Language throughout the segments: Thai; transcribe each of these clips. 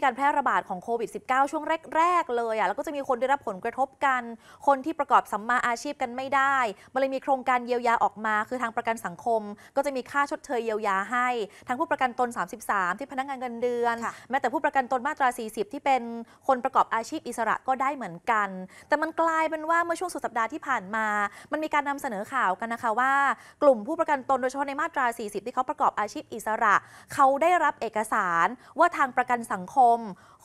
มีการแพร่ระบาดของโควิด -19 ช่วงแรกๆเลยอ่ะแล้วก็จะมีคนได้รับผลกระทบกันคนที่ประกอบสัมมาอาชีพกันไม่ได้มันเลยมีโครงการเยียวยาออกมาคือทางประกันสังคมก็จะมีค่าชดเชยเยียวยาให้ทั้งผู้ประกันตน33ที่พนักงานเงินเดือนแม้แต่ผู้ประกันตนมาตรา40ที่เป็นคนประกอบอาชีพอิสระก็ได้เหมือนกันแต่มันกลายเป็นว่าเมื่อช่วงสุดสัปดาห์ที่ผ่านมามันมีการนำเสนอข่าวกันนะคะว่ากลุ่มผู้ประกันตนโดยเฉพาะในมาตรา40ที่เขาประกอบอาชีพอิสระเขาได้รับเอกสารว่าทางประกันสังคม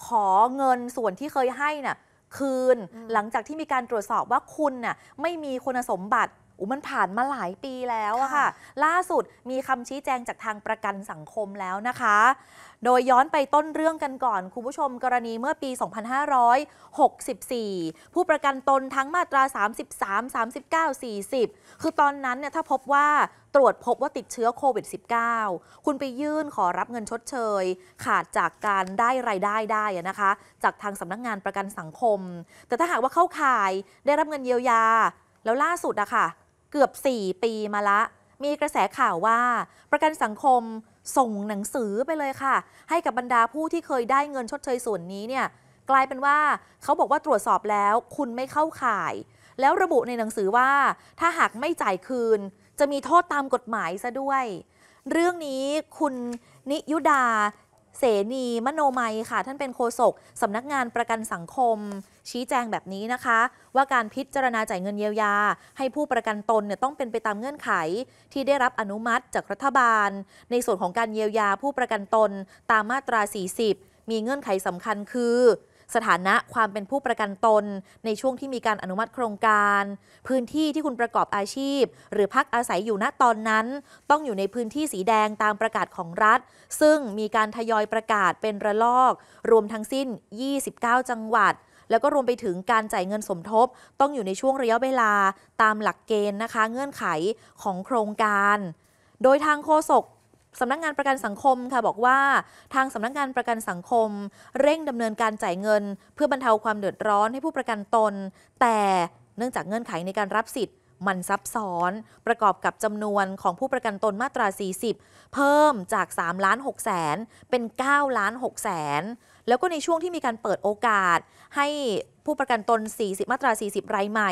ขอเงินส่วนที่เคยให้น่ะคืนหลังจากที่มีการตรวจสอบว่าคุณน่ะไม่มีคุณสมบัติมันผ่านมาหลายปีแล้วอะค่ะล่าสุดมีคำชี้แจงจากทางประกันสังคมแล้วนะคะโดยย้อนไปต้นเรื่องกันก่อนคุณผู้ชมกรณีเมื่อปี2564ผู้ประกันตนทั้งมาตรา33 39 40คือตอนนั้นเนี่ยถ้าพบว่าตรวจพบว่าติดเชื้อโควิด -19 คุณไปยื่นขอรับเงินชดเชยขาดจากการได้รายได้นะคะจากทางสำนักงานประกันสังคมแต่ถ้าหากว่าเข้าข่ายได้รับเงินเยียวยาแล้วล่าสุดอะค่ะเกือบ4ปีมาละมีกระแสข่าวว่าประกันสังคมส่งหนังสือไปเลยค่ะให้กับบรรดาผู้ที่เคยได้เงินชดเชยส่วนนี้เนี่ยกลายเป็นว่าเขาบอกว่าตรวจสอบแล้วคุณไม่เข้าข่ายแล้วระบุในหนังสือว่าถ้าหากไม่จ่ายคืนจะมีโทษตามกฎหมายซะด้วยเรื่องนี้คุณนิยุดาเสนีมโนมัยค่ะท่านเป็นโฆษกสำนักงานประกันสังคมชี้แจงแบบนี้นะคะว่าการพิจารณาจ่ายเงินเยียวยาให้ผู้ประกันตนเนี่ยต้องเป็นไปตามเงื่อนไขที่ได้รับอนุมัติจากรัฐบาลในส่วนของการเยียวยาผู้ประกันตนตามมาตรา40มีเงื่อนไขสำคัญคือสถานะความเป็นผู้ประกันตนในช่วงที่มีการอนุมัติโครงการพื้นที่ที่คุณประกอบอาชีพหรือพักอาศัยอยู่ณตอนนั้นต้องอยู่ในพื้นที่สีแดงตามประกาศของรัฐซึ่งมีการทยอยประกาศเป็นระลอกรวมทั้งสิ้น29จังหวัดแล้วก็รวมไปถึงการจ่ายเงินสมทบต้องอยู่ในช่วงระยะเวลาตามหลักเกณฑ์นะคะเงื่อนไขของโครงการโดยทางโฆษกสำนักงานประกันสังคมค่ะบอกว่าทางสำนักงานประกันสังคมเร่งดำเนินการจ่ายเงินเพื่อบรรเทาความเดือดร้อนให้ผู้ประกันตนแต่เนื่องจากเงื่อนไขในการรับสิทธิ์มันซับซ้อนประกอบกับจำนวนของผู้ประกันตนมาตรา40เพิ่มจาก3,600,000เป็น9,600,000แล้วก็ในช่วงที่มีการเปิดโอกาสให้ผู้ประกันตน40มาตรา40รายใหม่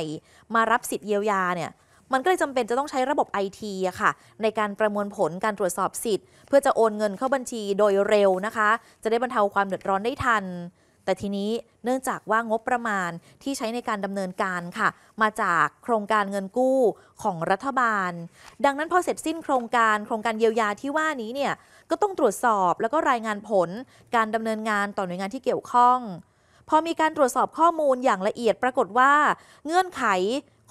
มารับสิทธิ์เยียวยาเนี่ยมันก็เลยจำเป็นจะต้องใช้ระบบ IT อะค่ะในการประมวลผลการตรวจสอบสิทธิ์เพื่อจะโอนเงินเข้าบัญชีโดยเร็วนะคะจะได้บรรเทาความเดือดร้อนได้ทันแต่ทีนี้เนื่องจากว่างบประมาณที่ใช้ในการดำเนินการค่ะมาจากโครงการเงินกู้ของรัฐบาลดังนั้นพอเสร็จสิ้นโครงการเยียวยาที่ว่านี้เนี่ยก็ต้องตรวจสอบแล้วก็รายงานผลการดำเนินงานต่อหน่วยงานที่เกี่ยวข้องพอมีการตรวจสอบข้อมูลอย่างละเอียดปรากฏว่าเงื่อนไข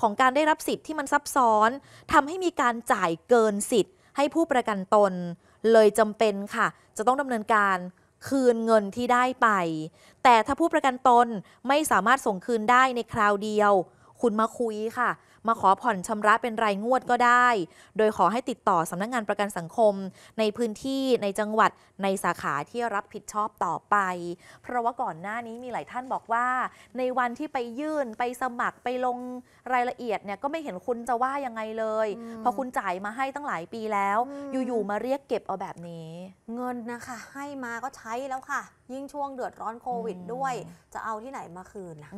ของการได้รับสิทธิ์ที่มันซับซ้อนทำให้มีการจ่ายเกินสิทธิ์ให้ผู้ประกันตนเลยจำเป็นค่ะจะต้องดำเนินการคืนเงินที่ได้ไปแต่ถ้าผู้ประกันตนไม่สามารถส่งคืนได้ในคราวเดียวคุณมาคุยค่ะมาขอผ่อนชำระเป็นรายงวดก็ได้โดยขอให้ติดต่อสำนักงานประกันสังคมในพื้นที่ในจังหวัดในสาขาที่รับผิดชอบต่อไปเพราะว่าก่อนหน้านี้มีหลายท่านบอกว่าในวันที่ไปยื่นไปสมัครไปลงรายละเอียดเนี่ยก็ไม่เห็นคุณจะว่ายังไงเลยพอคุณจ่ายมาให้ตั้งหลายปีแล้วอยู่ๆมาเรียกเก็บเอาแบบนี้เงินนะคะให้มาก็ใช้แล้วค่ะยิ่งช่วงเดือดร้อนโควิดด้วยจะเอาที่ไหนมาคืนล่ะ